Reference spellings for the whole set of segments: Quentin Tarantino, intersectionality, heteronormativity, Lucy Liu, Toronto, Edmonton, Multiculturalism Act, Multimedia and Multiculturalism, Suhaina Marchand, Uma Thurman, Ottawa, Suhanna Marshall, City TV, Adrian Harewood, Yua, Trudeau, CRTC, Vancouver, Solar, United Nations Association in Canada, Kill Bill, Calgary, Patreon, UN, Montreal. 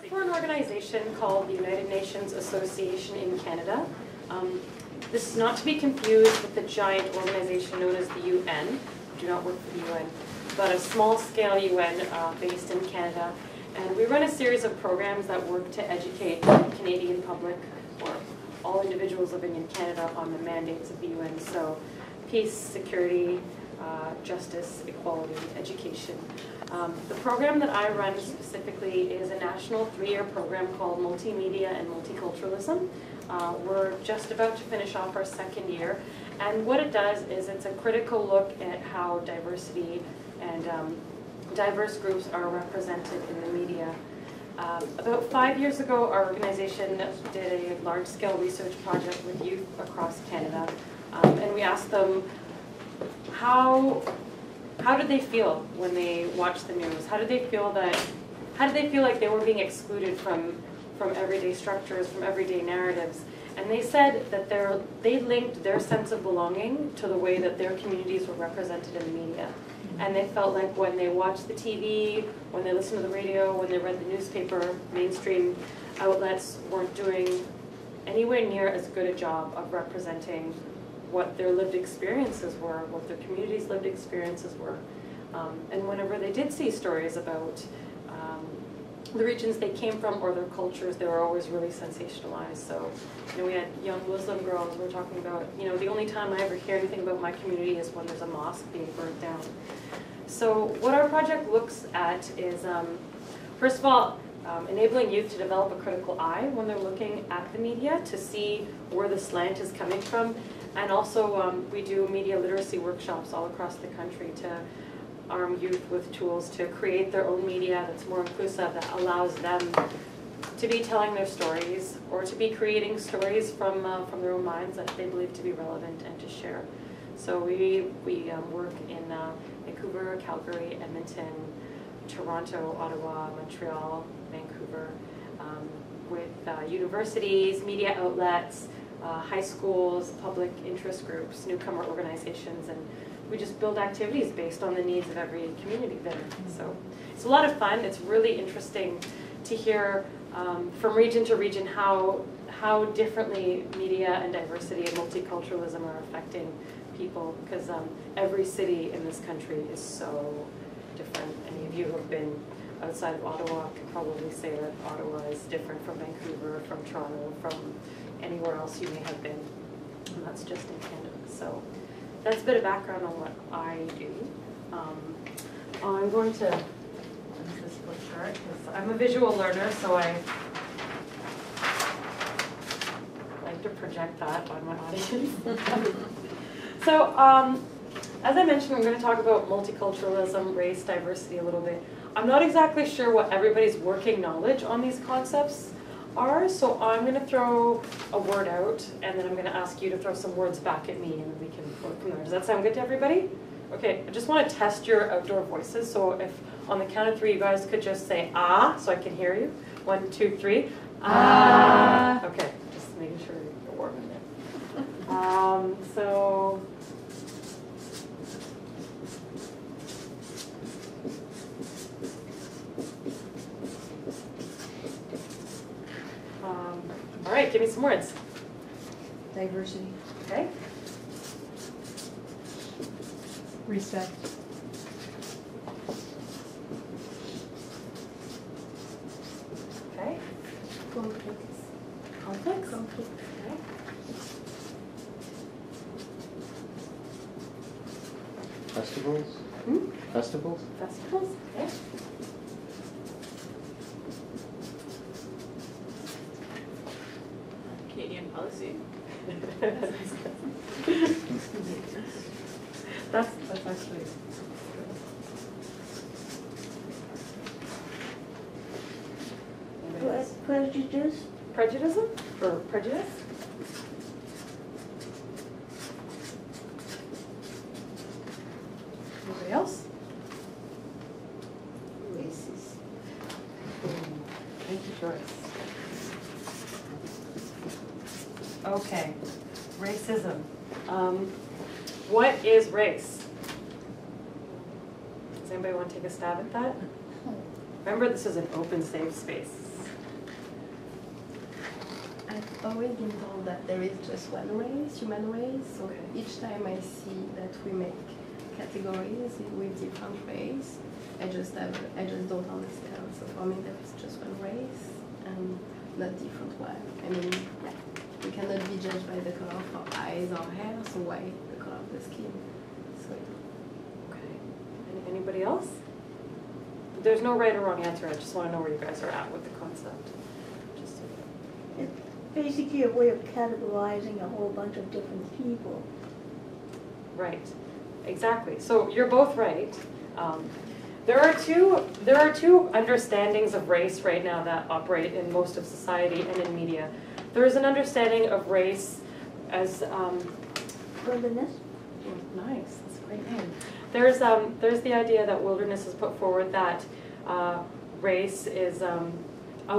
I work for an organization called the United Nations Association in Canada. This is not to be confused with the giant organization known as the UN. I do not work for the UN, but a small-scale UN based in Canada. And we run a series of programs that work to educate the Canadian public, or all individuals living in Canada, on the mandates of the UN. So peace, security, justice, equality, education. The program that I run specifically is a national 3-year program called Multimedia and Multiculturalism. We're just about to finish off our 2nd year, and what it does is it's a critical look at how diversity and diverse groups are represented in the media. About 5 years ago, our organization did a large-scale research project with youth across Canada, and we asked them how did they feel when they watched the news? How did they feel like they were being excluded from everyday structures, from everyday narratives? And they said that they linked their sense of belonging to the way that their communities were represented in the media. And they felt like when they watched the TV, when they listened to the radio, when they read the newspaper, mainstream outlets weren't doing anywhere near as good a job of representing what their lived experiences were, what their communities' lived experiences were. And whenever they did see stories about the regions they came from or their cultures, they were always really sensationalized. So, we had young Muslim girls who were talking about, the only time I ever hear anything about my community is when there's a mosque being burnt down. So what our project looks at is, first of all, enabling youth to develop a critical eye when they're looking at the media to see where the slant is coming from. And also, we do media literacy workshops all across the country to arm youth with tools to create their own media that's more inclusive, that allows them to be telling their stories or to be creating stories from their own minds that they believe to be relevant and to share. So we work in Vancouver, Calgary, Edmonton, Toronto, Ottawa, Montreal, Vancouver, with universities, media outlets, high schools, public interest groups, newcomer organizations, and we just build activities based on the needs of every community there. So it's a lot of fun. It's really interesting to hear from region to region how differently media and diversity and multiculturalism are affecting people, because every city in this country is so different. Any of you who have been outside of Ottawa can probably say that Ottawa is different from Vancouver, from Toronto, from anywhere else you may have been, and that's just in Canada. So that's a bit of background on what I do. I'm going to use this flip chart because I'm a visual learner, so I like to project that on my audience. So as I mentioned, I'm going to talk about multiculturalism, race, diversity a little bit. I'm not exactly sure what everybody's working knowledge on these concepts are, so I'm going to throw a word out, and then I'm going to ask you to throw some words back at me, and we can work from there. Does that sound good to everybody? Okay, I just want to test your outdoor voices, so if on the count of 3 you guys could just say, ah, so I can hear you. 1, 2, 3. Ah. Okay, just making sure you're warm in there. So all right, give me some words. Diversity. Okay. Respect. Okay. Conflicts. Conflicts? Conflicts. Okay. Festivals. Hmm? Festivals. Festivals. Okay. Policy. that's actually. Prejudice. Prejudice or prejudice. Anybody else? Racist. Thank you, Joyce. Okay, racism. What is race? Does anybody want to take a stab at that? Remember, this is an open, safe space. always been told that there is just one race, human race, so each time I see that we make categories with different race, I just don't understand. So for me, there is just one race and not different one. I mean, yeah, we cannot be judged by the color of our eyes or hair, so why the color of the skin? So, okay. Anybody else? There's no right or wrong answer. I just want to know where you guys are at with the concept. Just so that... It's basically a way of categorizing a whole bunch of different people. Right. Exactly. So you're both right. There are two understandings of race right now that operate in most of society and in media. There is an understanding of race as wilderness. Nice. That's a great name. There's the idea that wilderness is put forward that race is a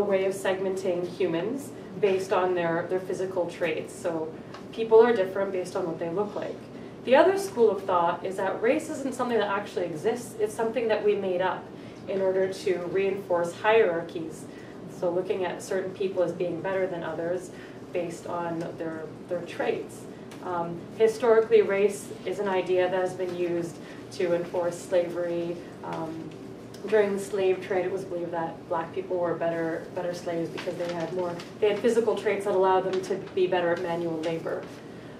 way of segmenting humans based on their physical traits. So people are different based on what they look like. The other school of thought is that race isn't something that actually exists, it's something that we made up in order to reinforce hierarchies. So looking at certain people as being better than others based on their traits. Historically, race is an idea that has been used to enforce slavery. During the slave trade, it was believed that black people were better slaves because they had physical traits that allowed them to be better at manual labor.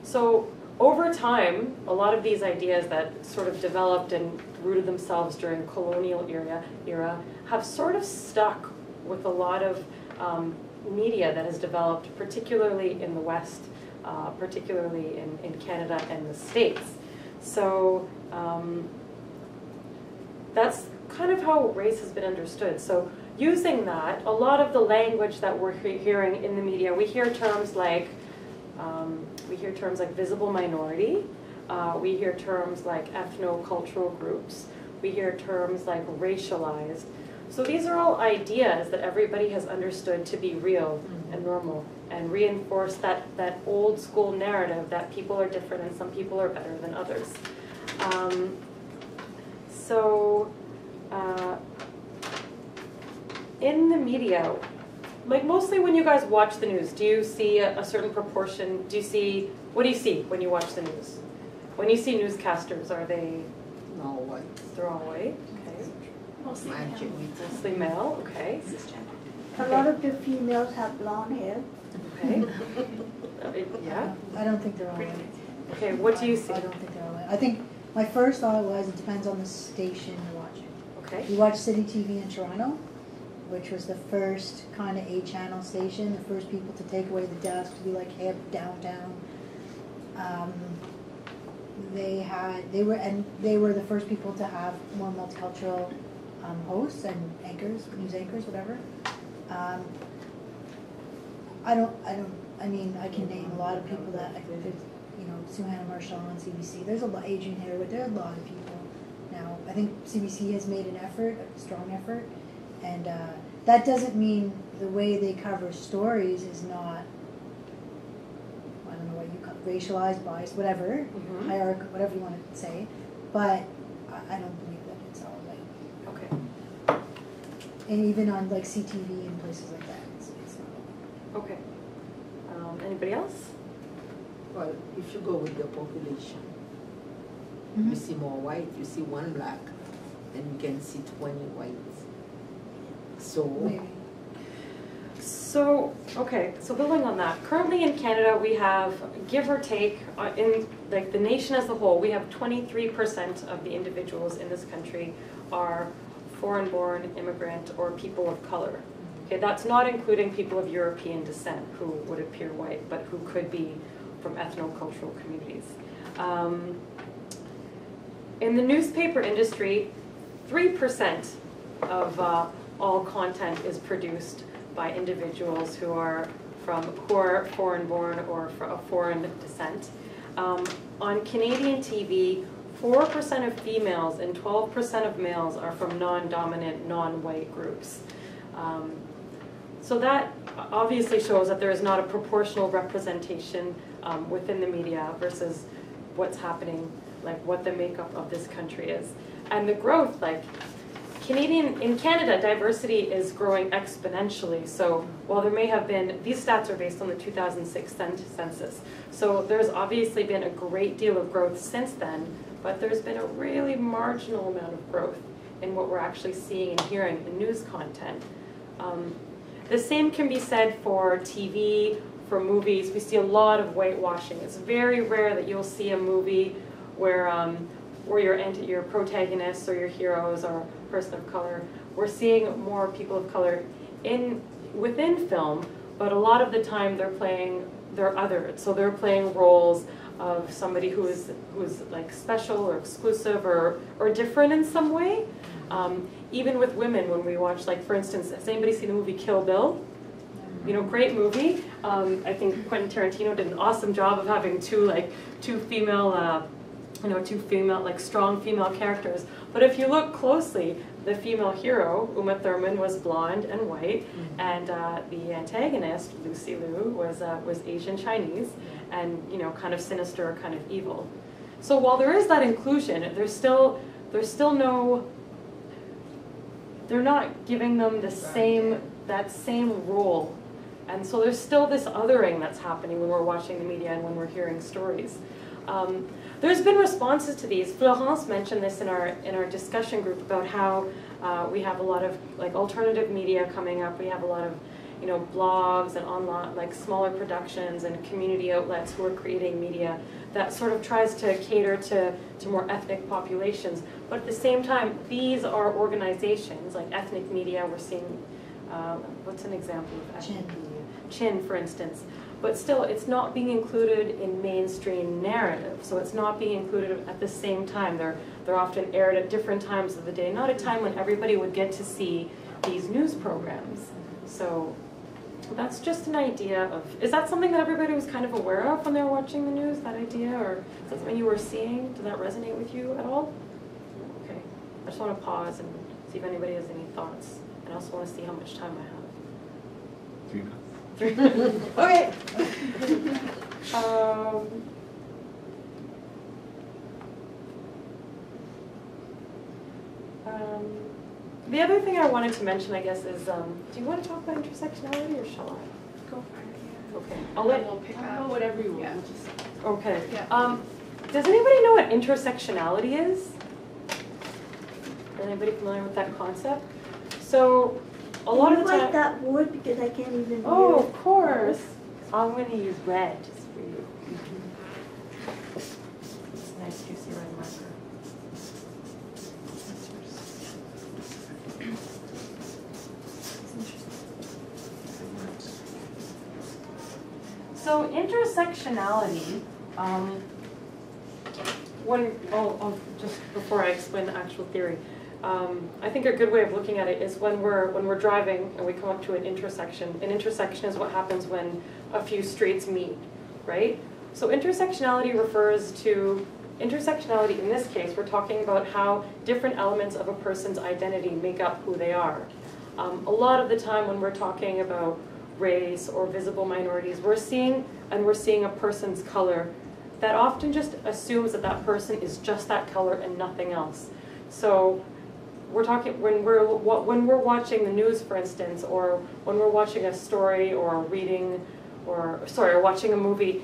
So over time, a lot of these ideas that sort of developed and rooted themselves during colonial era have sort of stuck with a lot of media that has developed, particularly in the West, particularly in Canada and the States. So that's kind of how race has been understood. So using that, a lot of the language that we're hearing in the media, we hear terms like visible minority, we hear terms like ethno-cultural groups, we hear terms like racialized. So these are all ideas that everybody has understood to be real and normal and reinforce that old school narrative that people are different and some people are better than others. In the media, like mostly when you guys watch the news, do you see a certain proportion? What do you see when you watch the news? When you see newscasters, are they? No, white. They're all white. Okay. Mostly male. Mostly male. Okay. A lot of the females have blonde hair. Okay. Yeah. I don't think they're all white. Okay. What do you see? I don't think they're all white. I think my first thought was it depends on the station you're watching. Okay. You watch City TV in Toronto, which was the first kind of A-channel station, the first people to take away the desk, to be like hip, downtown. They were the first people to have more multicultural hosts and anchors, news anchors, whatever. I mean, I can name a lot of people that, you know, Suhanna Marshall on CBC. There's a lot, Adrian Harewood, there are a lot of people now. I think CBC has made an effort, a strong effort. And that doesn't mean the way they cover stories is not, I don't know what you call it, racialized, biased, whatever, hierarchical, whatever you want to say, but I don't believe that it's all like, okay. And even on like CTV and places like that, it's not. Okay. Anybody else? Well, if you go with the population, you see more white, you see one black, then you can see 20 whites. So okay, so building on that, currently in Canada we have, give or take, in like the nation as a whole, we have 23% of the individuals in this country are foreign-born, immigrant, or people of color. Okay, that's not including people of European descent who would appear white, but who could be from ethno-cultural communities. In the newspaper industry, 3% of all content is produced by individuals who are foreign-born or of foreign descent. On Canadian TV, 4% of females and 12% of males are from non-dominant, non-white groups. So that obviously shows that there is not a proportional representation within the media versus what's happening, like what the makeup of this country is. And the growth, like, In Canada, diversity is growing exponentially. So while there may have been, these stats are based on the 2006 census. So there's obviously been a great deal of growth since then, but there's been a really marginal amount of growth in what we're actually seeing and hearing in news content. The same can be said for TV, for movies. We see a lot of whitewashing. It's very rare that you'll see a movie where your protagonists or your heroes are a person of color. We're seeing more people of color within film, but a lot of the time they're othered. So they're playing roles of somebody who is like special or exclusive or different in some way. Even with women, when we watch, like, for instance, has anybody seen the movie Kill Bill? You know, great movie. I think Quentin Tarantino did an awesome job of having two strong female characters. But if you look closely, the female hero, Uma Thurman, was blonde and white, and the antagonist, Lucy Liu, was Asian Chinese, and, you know, kind of sinister, kind of evil. So while there is that inclusion, there's still no. They're not giving them the same same role, and so there's still this othering that's happening when we're watching the media and when we're hearing stories. There's been responses to these. Florence mentioned this in our discussion group about how we have a lot of, like, alternative media coming up. We have a lot of, you know, blogs and online, like, smaller productions and community outlets who are creating media that sort of tries to cater to more ethnic populations. But at the same time, these are organizations like ethnic media. We're seeing what's an example of ethnic media? Chin, for instance. But still, it's not being included in mainstream narrative, so it's not being included at the same time. They're often aired at different times of the day, not a time when everybody would get to see these news programs. So that's just an idea of, is that something that everybody was kind of aware of when they were watching the news, that idea, or is that something you were seeing? Did that resonate with you at all? Okay, I just want to pause and see if anybody has any thoughts, and I also want to see how much time I have. 3 minutes. Okay. The other thing I wanted to mention, I guess, is do you want to talk about intersectionality, or shall I? Go for it. Yeah. Okay. I'll pick up whatever you want. Yeah. Okay. Yeah. Does anybody know what intersectionality is? Anybody familiar with that concept? So. A lot of the time, that wood, because I can't even. Oh, of course. I'm going to use red just for you. It's a nice juicy red marker. So intersectionality. Just before I explain the actual theory. I think a good way of looking at it is when we're driving and we come up to an intersection. An intersection is what happens when a few streets meet, right? So intersectionality refers to, intersectionality in this case, we're talking about how different elements of a person's identity make up who they are. A lot of the time when we're talking about race or visible minorities, we're seeing a person's color that often just assumes that that person is just that color and nothing else. So we're talking, when we're watching the news, for instance, or when we're watching a story or reading, or watching a movie,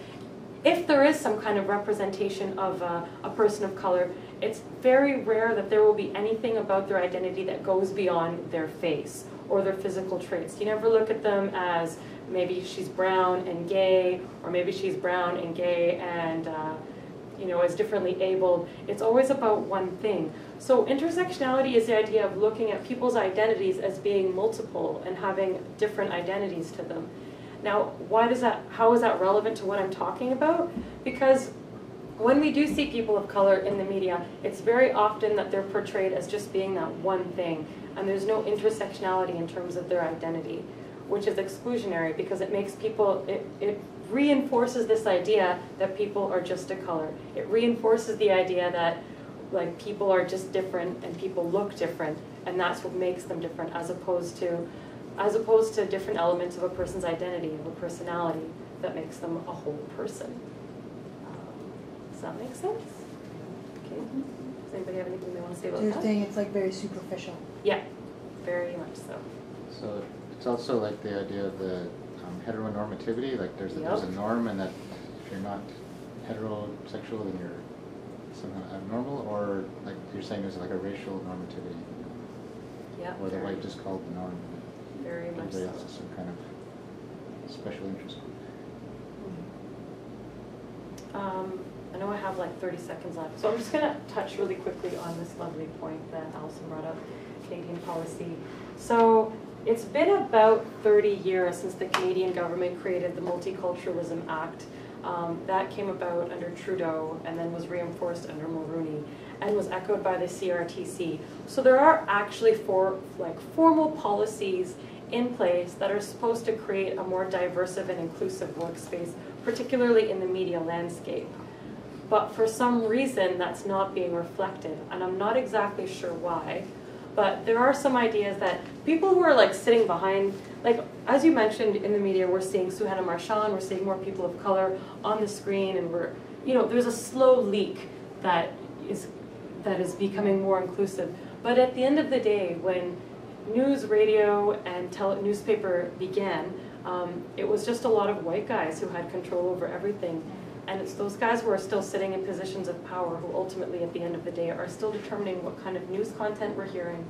if there is some kind of representation of a person of color, it's very rare that there will be anything about their identity that goes beyond their face or their physical traits. You never look at them as maybe she's brown and gay, or maybe she's brown and gay and you know, as differently abled. It's always about one thing. So intersectionality is the idea of looking at people's identities as being multiple and having different identities to them. Now, why does that? How is that relevant to what I'm talking about? Because when we do see people of color in the media, it's very often that they're portrayed as just being that one thing, and there's no intersectionality in terms of their identity, which is exclusionary because it makes people, it reinforces this idea that people are just a color. It reinforces the idea that, like, people are just different and people look different, and that's what makes them different, as opposed to different elements of a person's identity, of a personality that makes them a whole person. Does that make sense? Okay. Does anybody have anything they want to say about that? You're saying it's like very superficial. Yeah, very much so. So it's also like the idea of the heteronormativity. Like there's a norm, and that if you're not heterosexual, then you're somehow abnormal, or like you're saying there's like a racial normativity. Yeah. Or the white just called the norm. Very much so. Else is some kind of special interest. I know I have like 30 seconds left, so I'm just going to touch really quickly on this lovely point that Alison brought up, Canadian policy. So it's been about 30 years since the Canadian government created the Multiculturalism Act. That came about under Trudeau and then was reinforced under Mulroney and was echoed by the CRTC. So there are actually formal policies in place that are supposed to create a more diverse and inclusive workspace, particularly in the media landscape. But for some reason, that's not being reflected, and I'm not exactly sure why. But there are some ideas that people who are like sitting behind, like as you mentioned in the media, we're seeing Suhaina Marchand, we're seeing more people of color on the screen, and we're, you know, there's a slow leak that is becoming more inclusive. But at the end of the day, when news, radio, and newspaper began, it was just a lot of white guys who had control over everything. And it's those guys who are still sitting in positions of power who ultimately, at the end of the day, are still determining what kind of news content we're hearing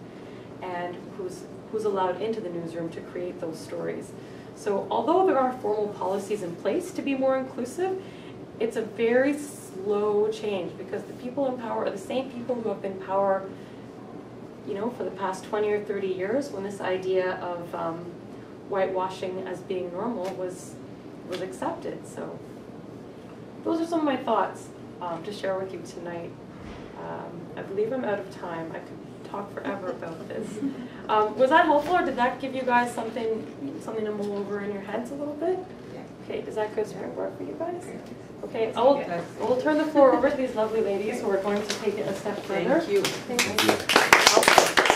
and who's allowed into the newsroom to create those stories. So although there are formal policies in place to be more inclusive, it's a very slow change because the people in power are the same people who have been in power, you know, for the past 20 or 30 years when this idea of whitewashing as being normal was accepted. So those are some of my thoughts to share with you tonight. I believe I'm out of time. I could talk forever about this. Was that helpful, or did that give you guys something to mull over in your heads a little bit? Yeah. Okay, does that good work for you guys? Okay, we'll turn the floor over to these lovely ladies who are going to take it a step further. Thank you. Thank you.